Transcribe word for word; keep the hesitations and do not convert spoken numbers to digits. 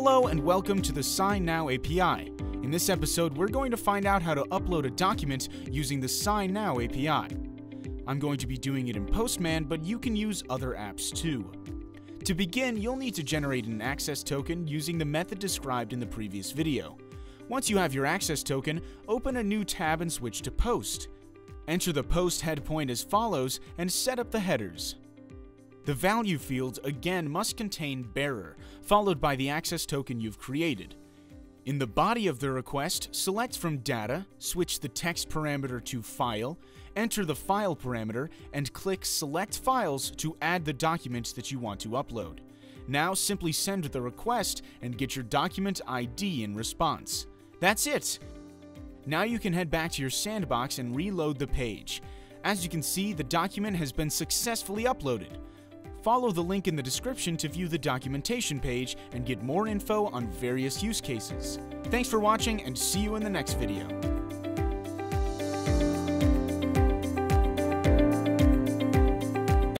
Hello and welcome to the SignNow A P I. In this episode, we're going to find out how to upload a document using the SignNow A P I. I'm going to be doing it in Postman, but you can use other apps too. To begin, you'll need to generate an access token using the method described in the previous video. Once you have your access token, open a new tab and switch to Post. Enter the post head point as follows and set up the headers. The value field again must contain bearer, followed by the access token you've created. In the body of the request, select from Data, switch the text parameter to File, enter the file parameter, and click Select Files to add the document that you want to upload. Now simply send the request and get your document I D in response. That's it! Now you can head back to your sandbox and reload the page. As you can see, the document has been successfully uploaded. Follow the link in the description to view the documentation page and get more info on various use cases. Thanks for watching and see you in the next video.